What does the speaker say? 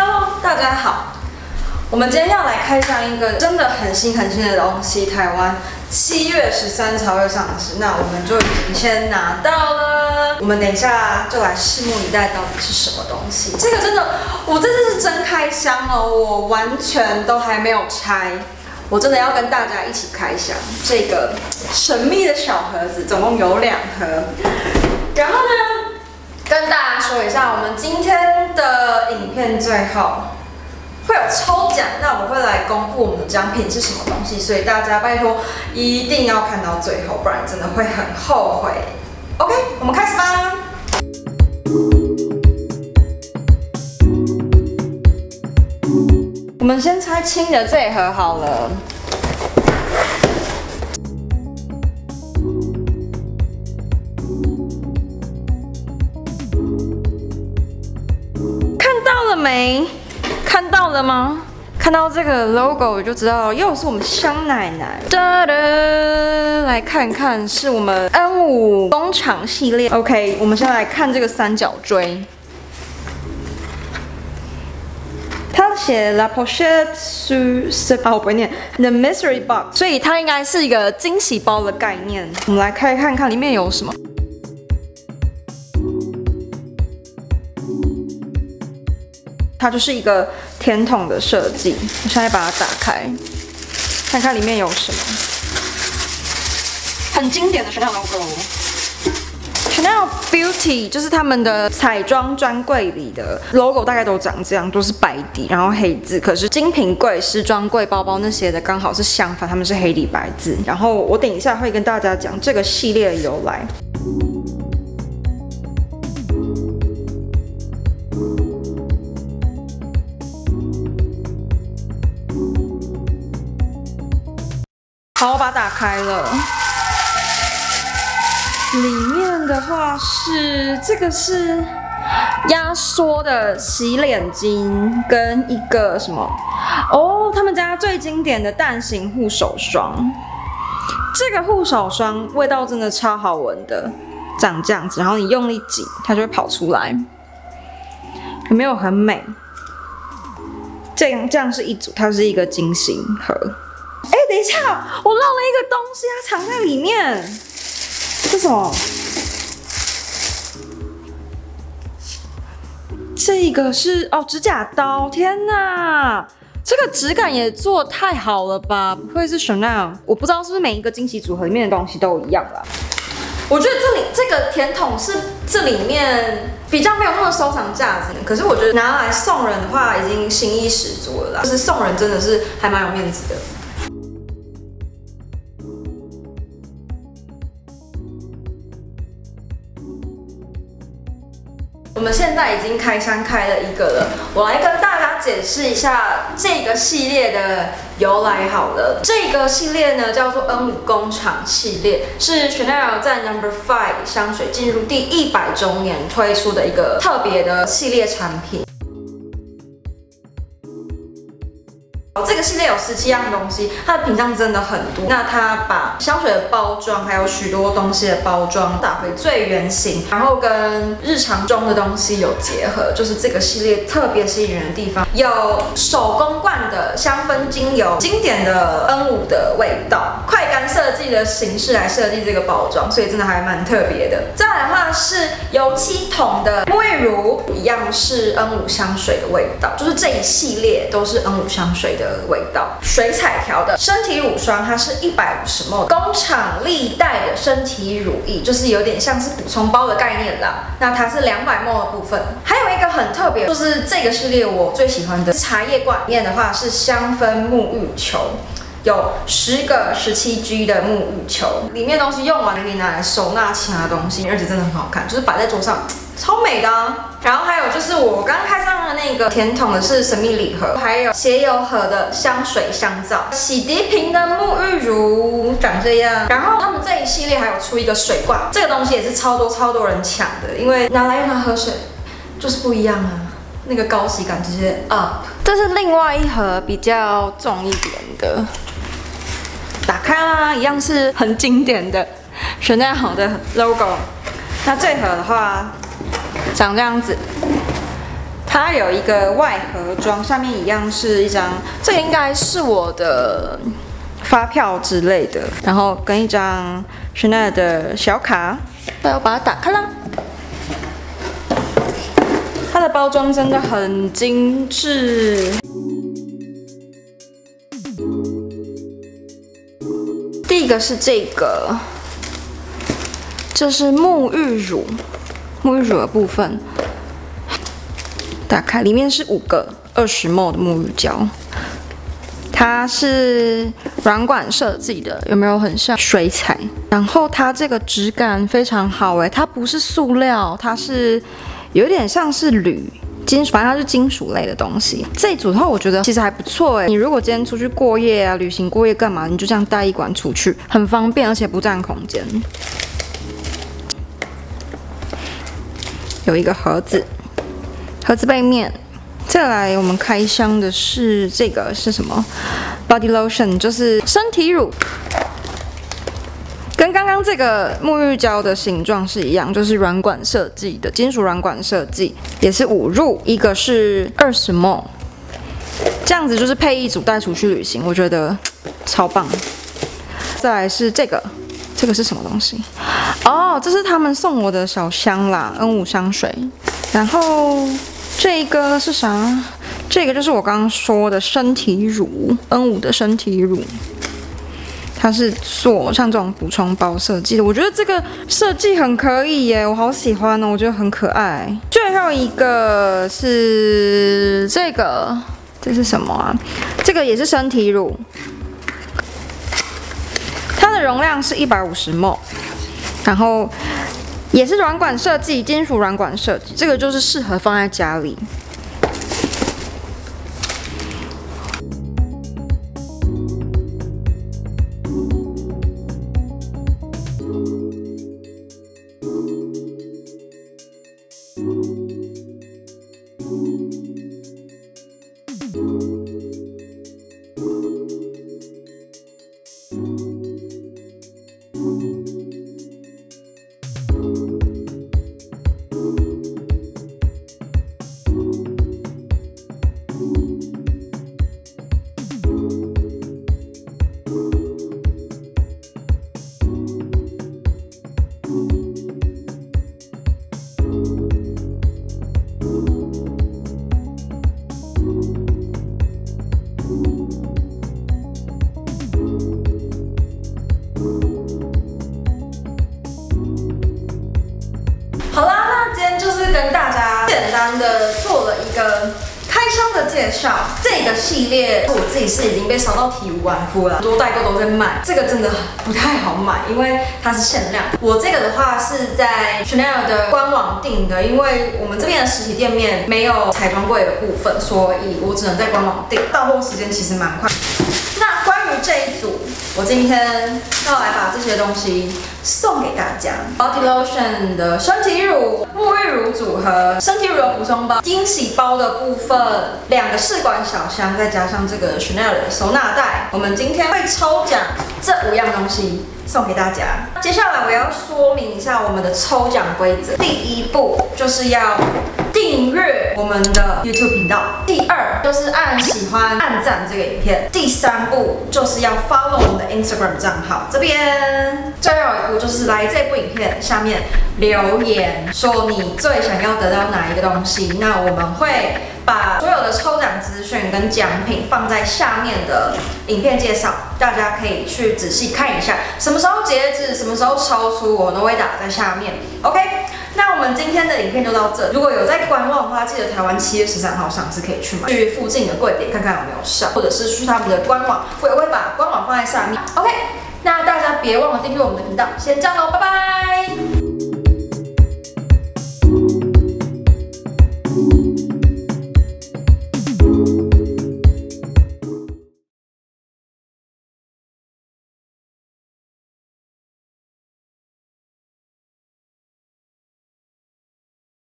Hello， 大家好，我们今天要来开箱一个真的很新的东西，台湾7月13才会上市，那我们就已经先拿到了，我们等一下就来拭目以待，到底是什么东西？这个真的，我这次是真开箱哦，我完全都还没有拆，我真的要跟大家一起开箱这个神秘的小盒子，总共有2盒，然后呢？ 跟大家说一下，我们今天的影片最后会有抽奖，那我会来公布我们的奖品是什么东西，所以大家拜托一定要看到最后，不然真的会很后悔。OK， 我们开始吧。我们先拆轻的这一盒好了。 没看到了吗？看到这个 logo 我就知道又是我们香奶奶。哒哒，来看看是我们 N5 工厂系列。OK， 我们先来看这个三角锥，它写 La Pochette sur 啊，我不会念 The Mystery Box， 所以它应该是一个惊喜包的概念。我们来开看看里面有什么。 它就是一个甜筒的设计，我现在把它打开，看看里面有什么。很经典的 Chanel logo，Chanel Beauty 就是他们的彩妆专柜里的 logo， 大概都长这样，都是白底然后黑字。可是精品柜、时装柜、包包那些的刚好是相反，他们是黑底白字。然后我等一下会跟大家讲这个系列的由来。 好，我把它打开了。里面的话是这个是压缩的洗脸巾，跟一个什么哦，他们家最经典的蛋形护手霜。这个护手霜味道真的超好闻的，长这样子，然后你用力挤，它就会跑出来。有没有很美？这样是一组，它是一个惊喜盒。 哎，等一下，我漏了一个东西，它藏在里面。这是什么？这个是哦，指甲刀。天哪，这个质感也做太好了吧？不愧是 Chanel。我不知道是不是每一个惊喜组合里面的东西都一样啦。我觉得这个甜筒是这里面比较没有那么收藏价值，可是我觉得拿来送人的话，已经心意十足了啦。就是送人真的是还蛮有面子的。 我们现在已经开箱开了一个了，我来跟大家解释一下这个系列的由来好了。这个系列呢叫做 N5 工厂系列，是 Chanel 在 No.5 香水进入第100周年推出的一个特别的系列产品。 这个系列有17样东西，它的品项真的很多。那它把香水的包装，还有许多东西的包装打回最原形，然后跟日常中的东西有结合，就是这个系列特别吸引人的地方。有手工罐的香氛精油，经典的 N5 的味道，快干设计的形式来设计这个包装，所以真的还蛮特别的。再来的话是油漆桶的沐浴乳，一样是 N5 香水的味道，就是这一系列都是 N5 香水的。 的味道，水彩条的身体乳霜，它是150ml 工厂历代的身体乳液，就是有点像是补充包的概念啦。那它是200ml 的部分，还有一个很特别，就是这个系列我最喜欢的茶叶罐里面的话是香氛沐浴球，有10个17G 的沐浴球，里面东西用完可以拿来收纳其他东西，而且真的很好看，就是摆在桌上。 超美的、啊，然后还有就是我刚开箱的那个甜筒的是神秘礼盒，还有鞋油盒的香水香皂，洗涤瓶的沐浴乳长这样，然后他们这一系列还有出一个水罐，这个东西也是超多人抢的，因为拿来用它喝水就是不一样啊，那个高级感直接 up。这是另外一盒比较重一点的，打开啦，一样是很经典的Chanel好的 logo。那这盒的话。 长这样子，它有一个外盒装，下面一样是一张，这个应该是我的发票之类的，然后跟一张 Chanel 的小卡。那我把它打开啦。它的包装真的很精致。第一个是这个，这是沐浴乳，沐浴乳的部分。 打开，里面是5个20ml 的沐浴胶，它是软管设计的，有没有很像水彩？然后它这个质感非常好哎，它不是塑料，它是有点像是铝金属，反正它是金属类的东西。这一组的话，我觉得其实还不错哎。你如果今天出去过夜啊，旅行过夜干嘛，你就这样带一管出去，很方便，而且不占空间。有一个盒子。 盒子背面，再来我们开箱的是这个是什么 ？Body Lotion 就是身体乳，跟刚刚这个沐浴胶的形状是一样，就是软管设计的，金属软管设计，也是5入，一个是20ml， 这样子就是配一组带出去旅行，我觉得超棒。再来是这个。 这个是什么东西？哦，这是他们送我的小香啦 ，N5 香水。然后这个是啥？这个就是我刚刚说的身体乳 ，N5 的身体乳。它是做像这种补充包设计的，我觉得这个设计很可以耶，我好喜欢哦，我觉得很可爱。最后一个是这个，这是什么啊？这个也是身体乳。 它的容量是150ml， 然后也是软管设计，金属软管设计，这个就是适合放在家里。的做了一个开箱的介绍，这个系列我自己是已经被烧到体无完肤了，很多代购都在卖，这个真的不太好买，因为它是限量。我这个的话是在 Chanel 的官网订的，因为我们这边的实体店面没有彩妆柜的部分，所以我只能在官网订，到货时间其实蛮快。那关于这一组，我今天要来把这些东西送给大家 ，Body Lotion 的身体乳。 乳组合、身体乳的补充包、惊喜包的部分，2个试管小箱，再加上这个 Chanel 的收纳袋，我们今天会抽奖这5样东西送给大家。接下来我要说明一下我们的抽奖规则。第一步就是要订阅我们的 YouTube 频道，第2就是按喜欢、按赞这个影片，第3步就是要 follow 我们的 Instagram 账号这边。最后一步就是来这部影片下面。 留言说你最想要得到哪一个东西，那我们会把所有的抽奖资讯跟奖品放在下面的影片介绍，大家可以去仔细看一下，什么时候截止，什么时候抽出，我都会打在下面。OK， 那我们今天的影片就到这。如果有在观望的话，记得台湾7月13号上市可以去买，去附近的柜点看看有没有上，或者是去他们的官网，我也会把官网放在下面。OK， 那大家别忘了订阅我们的频道，先这样咯，拜拜。